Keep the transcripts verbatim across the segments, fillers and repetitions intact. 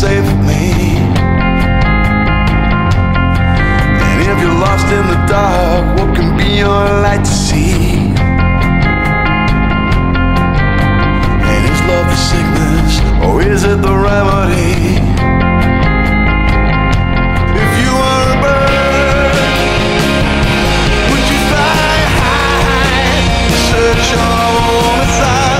save me. And if you're lost in the dark, what can be your light to see? And is love the sickness, or is it the remedy? If you are a bird, would you fly high, search your own inside?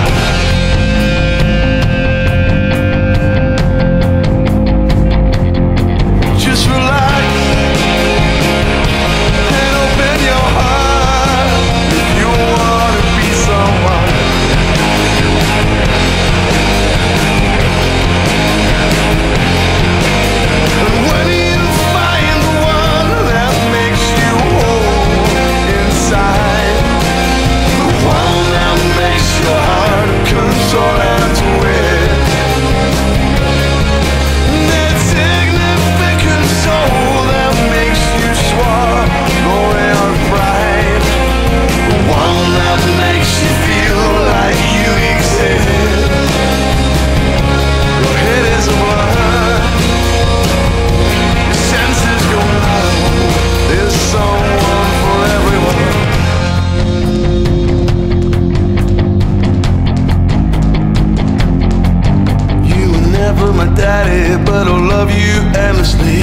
But I'll love you endlessly,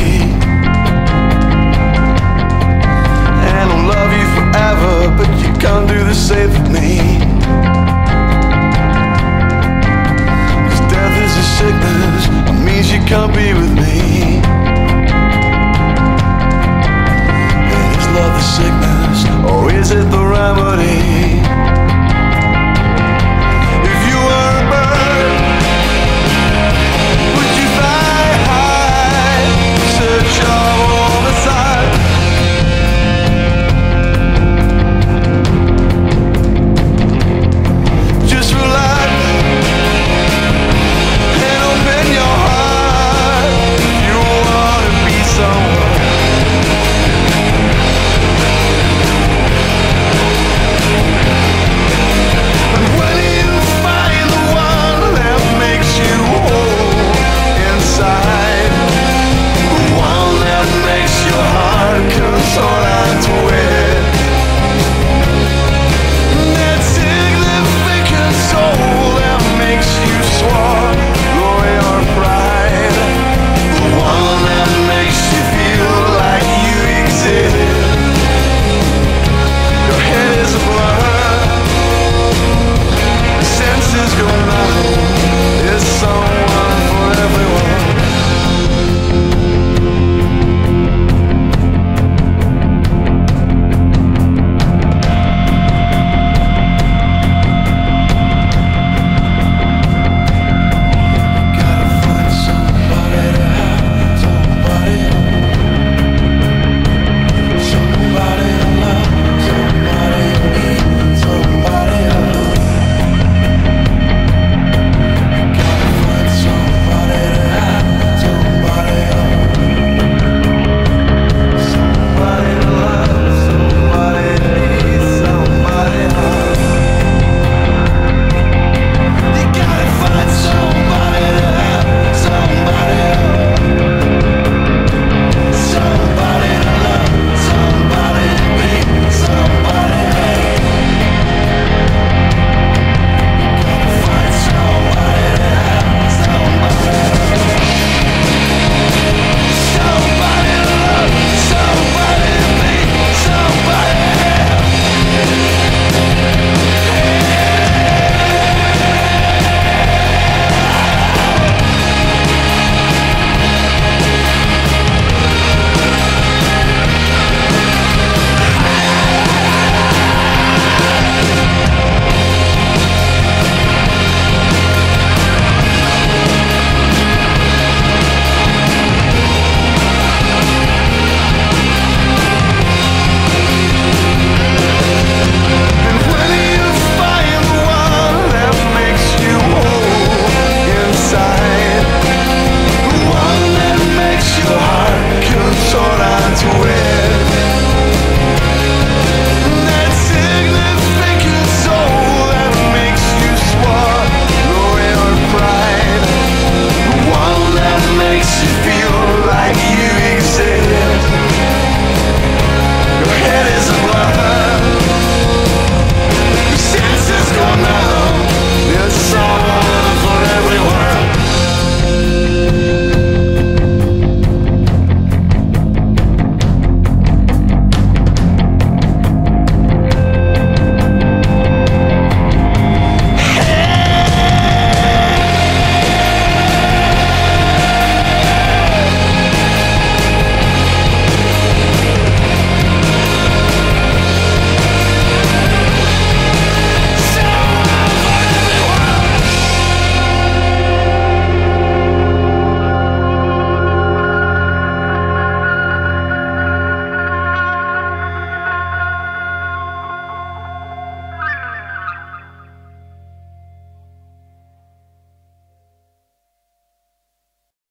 and I'll love you forever, but you can't do the same for me. Cause death is a sickness, it means you can't be with me. And is love the sickness, or is it the remedy?